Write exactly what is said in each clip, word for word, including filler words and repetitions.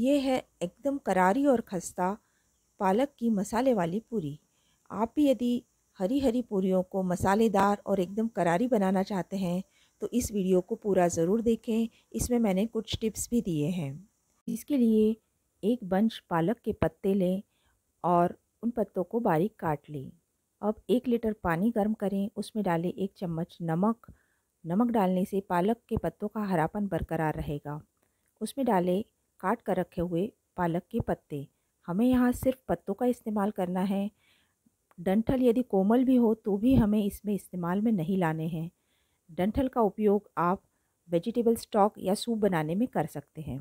ये है एकदम करारी और खस्ता पालक की मसाले वाली पूरी। आप भी यदि हरी हरी पूरियों को मसालेदार और एकदम करारी बनाना चाहते हैं तो इस वीडियो को पूरा ज़रूर देखें। इसमें मैंने कुछ टिप्स भी दिए हैं। इसके लिए एक बंच पालक के पत्ते लें और उन पत्तों को बारीक काट लें। अब एक लीटर पानी गर्म करें, उसमें डालें एक चम्मच नमक। नमक डालने से पालक के पत्तों का हरापन बरकरार रहेगा। उसमें डालें काट कर रखे हुए पालक के पत्ते। हमें यहाँ सिर्फ पत्तों का इस्तेमाल करना है, डंठल यदि कोमल भी हो तो भी हमें इसमें इस्तेमाल में नहीं लाने हैं। डंठल का उपयोग आप वेजिटेबल स्टॉक या सूप बनाने में कर सकते हैं।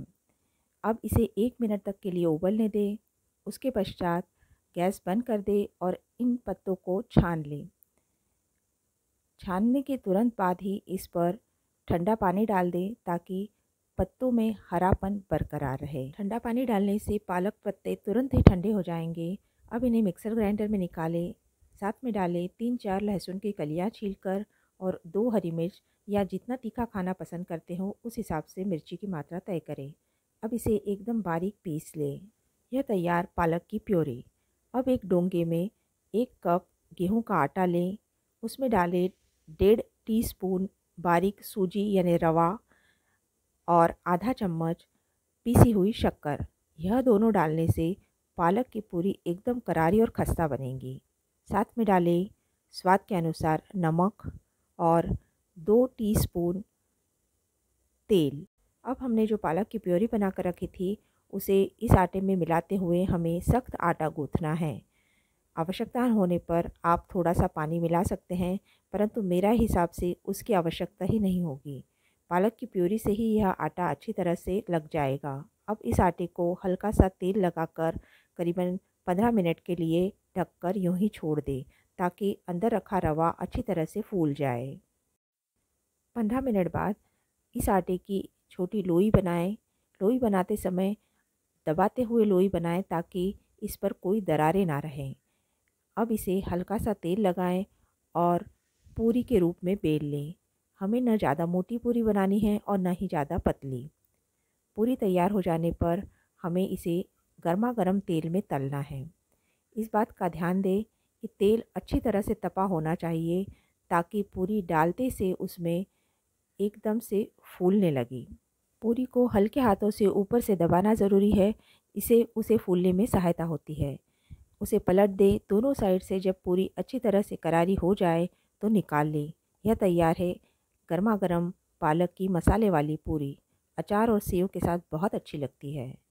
अब इसे एक मिनट तक के लिए उबलने दें। उसके पश्चात गैस बंद कर दें और इन पत्तों को छान लें। छानने के तुरंत बाद ही इस पर ठंडा पानी डाल दें ताकि पत्तों में हरापन बरकरार रहे। ठंडा पानी डालने से पालक पत्ते तुरंत ही ठंडे हो जाएंगे। अब इन्हें मिक्सर ग्राइंडर में निकालें। साथ में डालें तीन चार लहसुन की कलियां छीलकर और दो हरी मिर्च, या जितना तीखा खाना पसंद करते हो उस हिसाब से मिर्ची की मात्रा तय करें। अब इसे एकदम बारीक पीस लें। यह तैयार पालक की प्योरी। अब एक डोंगे में एक कप गेहूं का आटा लें। उसमें डालें डेढ़ टीस्पून बारीक सूजी यानी रवा और आधा चम्मच पीसी हुई शक्कर। यह दोनों डालने से पालक की पूरी एकदम करारी और खस्ता बनेगी। साथ में डालें स्वाद के अनुसार नमक और दो टीस्पून तेल। अब हमने जो पालक की प्योरी बना कर रखी थी उसे इस आटे में मिलाते हुए हमें सख्त आटा गूँथना है। आवश्यकता होने पर आप थोड़ा सा पानी मिला सकते हैं, परंतु मेरा हिसाब से उसकी आवश्यकता ही नहीं होगी। पालक की प्योरी से ही यह आटा अच्छी तरह से लग जाएगा। अब इस आटे को हल्का सा तेल लगाकर करीबन पंद्रह मिनट के लिए ढककर यूं ही छोड़ दें ताकि अंदर रखा रवा अच्छी तरह से फूल जाए। पंद्रह मिनट बाद इस आटे की छोटी लोई बनाएं। लोई बनाते समय दबाते हुए लोई बनाएं ताकि इस पर कोई दरारें ना रहें। अब इसे हल्का सा तेल लगाएं और पूरी के रूप में बेल लें। हमें न ज़्यादा मोटी पूरी बनानी है और न ही ज़्यादा पतली। पूरी तैयार हो जाने पर हमें इसे गर्मा गर्म तेल में तलना है। इस बात का ध्यान दें कि तेल अच्छी तरह से तपा होना चाहिए ताकि पूरी डालते से उसमें एकदम से फूलने लगी। पूरी को हल्के हाथों से ऊपर से दबाना ज़रूरी है, इसे उसे फूलने में सहायता होती है। उसे पलट दें दोनों साइड से। जब पूरी अच्छी तरह से करारी हो जाए तो निकाल लें। यह तैयार है गर्मा गर्म पालक की मसाले वाली पूरी। अचार और सेव के साथ बहुत अच्छी लगती है।